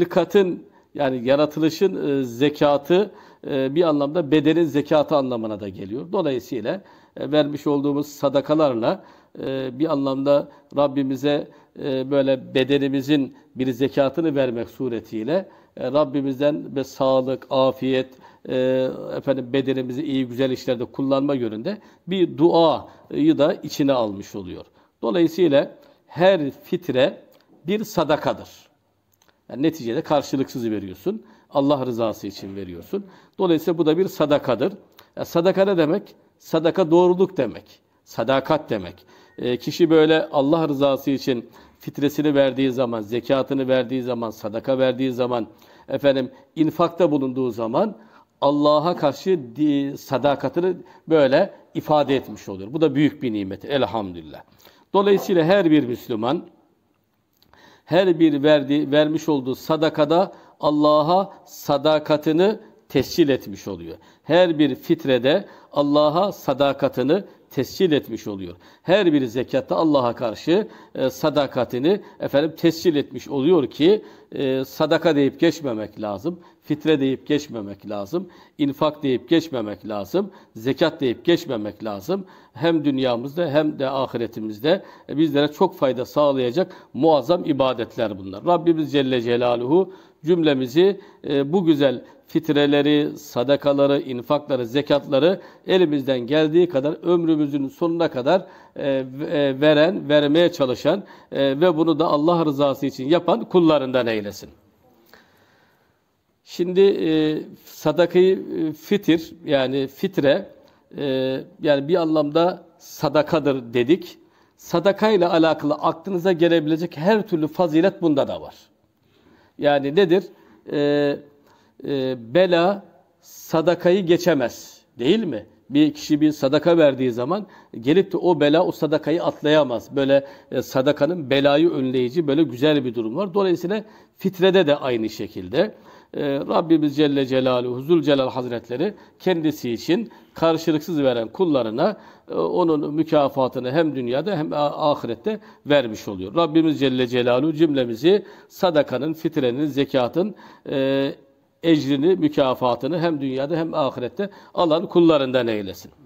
hılkatın yani yaratılışın zekatı bir anlamda bedenin zekatı anlamına da geliyor. Dolayısıyla vermiş olduğumuz sadakalarla bir anlamda Rabbimize böyle bedenimizin bir zekatını vermek suretiyle Rabbimizden sağlık, afiyet, bedenimizi iyi güzel işlerde kullanma yönünde bir duayı da içine almış oluyor. Dolayısıyla her fitre bir sadakadır. Yani neticede karşılıksız veriyorsun. Allah rızası için veriyorsun. Dolayısıyla bu da bir sadakadır. Sadaka ne demek? Sadaka doğruluk demek. Sadakat demek. Kişi böyle Allah rızası için fitresini verdiği zaman, zekatını verdiği zaman, sadaka verdiği zaman, infakta bulunduğu zaman Allah'a karşı sadakatini böyle ifade etmiş oluyor. Bu da büyük bir nimet. Elhamdülillah. Dolayısıyla her bir Müslüman, her bir vermiş olduğu sadakada Allah'a sadakatini tescil etmiş oluyor. Her bir fitrede Allah'a sadakatini tescil etmiş oluyor. Her bir zekatta Allah'a karşı sadakatini tescil etmiş oluyor ki sadaka deyip geçmemek lazım. Fitre deyip geçmemek lazım. İnfak deyip geçmemek lazım. Zekat deyip geçmemek lazım. Hem dünyamızda hem de ahiretimizde bizlere çok fayda sağlayacak muazzam ibadetler bunlar. Rabbimiz Celle Celaluhu cümlemizi bu güzel fitreleri, sadakaları, infakları, zekatları elimizden geldiği kadar ömrümüzün sonuna kadar veren, vermeye çalışan ve bunu da Allah rızası için yapan kullarından eylesin. Şimdi sadakayı fitir yani fitre yani bir anlamda sadakadır dedik. Sadakayla alakalı aklınıza gelebilecek her türlü fazilet bunda da var. Yani nedir? Bela sadakayı geçemez değil mi? Bir kişi bir sadaka verdiği zaman gelip de o bela o sadakayı atlayamaz. Böyle sadakanın belayı önleyici böyle güzel bir durum var. Dolayısıyla fitrede de aynı şekilde. Rabbimiz Celle Celaluhu Zülcelal Hazretleri kendisi için karşılıksız veren kullarına onun mükafatını hem dünyada hem ahirette vermiş oluyor. Rabbimiz Celle Celaluhu cümlemizi sadakanın, fitrenin, zekatın ecrini, mükafatını hem dünyada hem ahirette alan kullarından eylesin.